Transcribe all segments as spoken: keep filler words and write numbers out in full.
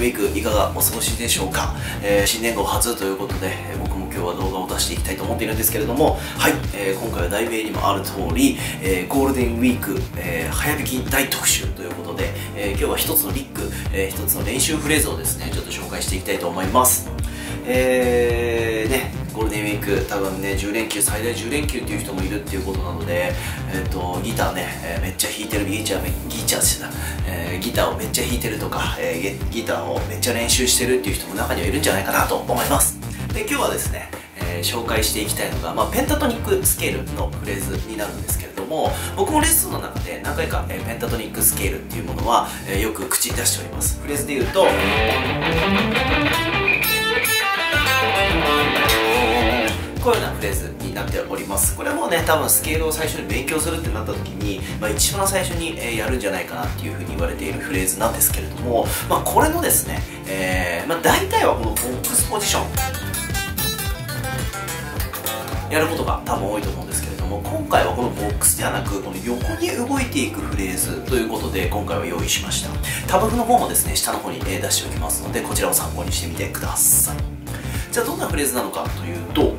ルデンウィークいかがお過ごしでしょうか。えー、新年後初ということで、僕も今日は動画を出していきたいと思っているんですけれども、はい、えー、今回は題名にもある通り、えー、ゴールデンウィーク、えー、早引き大特集ということで、えー、今日は一つのビッグ、えー、一つの練習フレーズをですね、ちょっと紹介していきたいと思います。えー、ね、ゴールデンウィーク、多分ね、じゅうれんきゅう、最大じゅうれんきゅうっていう人もいるっていうことなので、えっと、ギターね、えー、めっちゃ弾いてる、ギター、ギターしてた、えー、ギターをめっちゃ弾いてるとか、えー、ギターをめっちゃ練習してるっていう人も中にはいるんじゃないかなと思います。で、今日はですね、えー、紹介していきたいのが、まあ、ペンタトニックスケールのフレーズになるんですけれども、僕もレッスンの中で何回か、えー、ペンタトニックスケールっていうものは、えー、よく口に出しております。フレーズで言うと、こういうようなフレーズになっております。これもね、多分スケールを最初に勉強するってなった時に、まあ、一番最初に、えー、やるんじゃないかなっていうふうに言われているフレーズなんですけれども、まあ、これのですね、えーまあ、大体はこのボックスポジションやることが多分多いと思うんですけれども、今回はこのボックスではなくこの横に動いていくフレーズということで今回は用意しました。タブの方もですね、下の方に出しておきますので、こちらを参考にしてみてください。じゃあどんなフレーズなのかというと、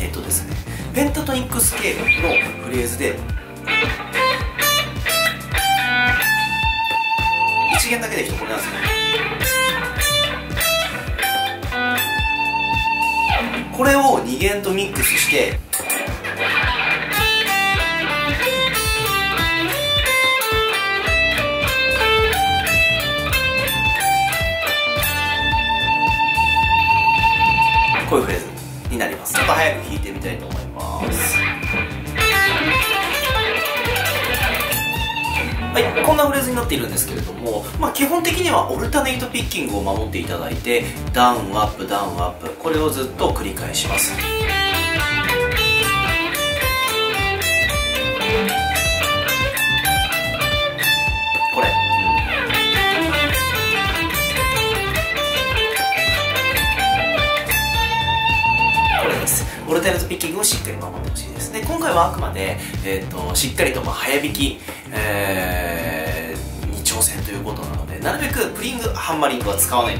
えっとですね、ペンタトニックスケールのフレーズで一弦だけでいくとこれなんですね。これをに弦とミックスしてこういうフレーズになります。ちょっと早く弾いてみたいと思います。はい、こんなフレーズになっているんですけれども、まあ、基本的にはオルタネイトピッキングを守っていただいて、ダウンアップダウンアップ、これをずっと繰り返します。オルタネートピッキングをしっかり守ってほしいですね。今回はあくまで、えー、としっかりとまあ早弾き、えー、に挑戦ということなので、なるべくプリングハンマリングは使わない、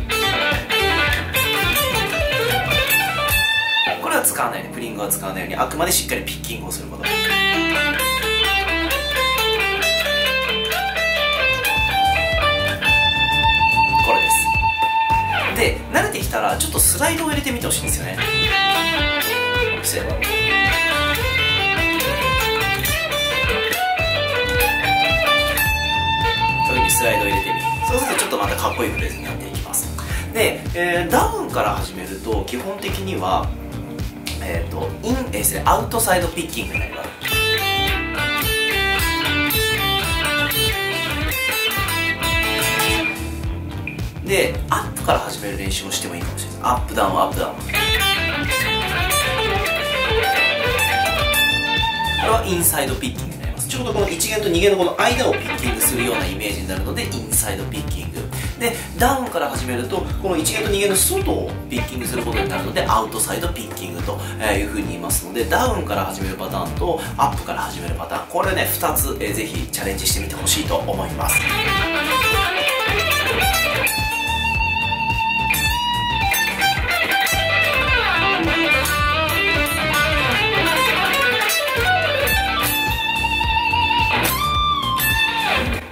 これは使わないね、プリングは使わないようにあくまでしっかりピッキングをすること。これです。で、慣れてきたらちょっとスライドを入れてみてほしいんですよね。スライドを入れてみる。そうするとちょっとまたかっこいいフレーズになっていきます。で、えー、ダウンから始めると基本的には、えー、とイン、えー、アウトサイドピッキングになります。で、アップから始める練習をしてもいいかもしれないです。アップダウンアップダウン、これはインサイドピッキングになります。ちょうどこのいち弦とに弦のこの間をピッキングするようなイメージになるので、インサイドピッキングで、ダウンから始めるとこのいち弦とに弦の外をピッキングすることになるので、アウトサイドピッキングというふうに言いますので、ダウンから始めるパターンとアップから始めるパターン、これね、ふたつ、えー、ぜひチャレンジしてみてほしいと思います。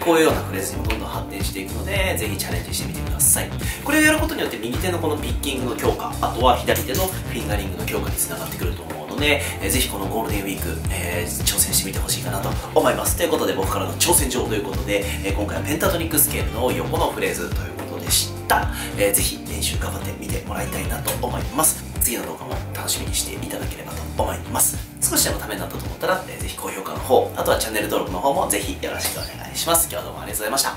こういうようなフレーズにもどんどん発展していくので、ぜひチャレンジしてみてください。これをやることによって右手のこのピッキングの強化、あとは左手のフィンガリングの強化につながってくると思うので、えー、ぜひこのゴールデンウィーク、えー、挑戦してみてほしいかなと思います。ということで、僕からの挑戦状ということで、えー、今回はペンタトニックスケールの横のフレーズということでした。えー、ぜひ練習頑張ってみてもらいたいなと思います。次の動画も楽しみにしていただければと思います。少しでもためになったと思ったら、えー、ぜひ高評価の方、あとはチャンネル登録の方もぜひよろしくお願いします。今日はどうもありがとうございました。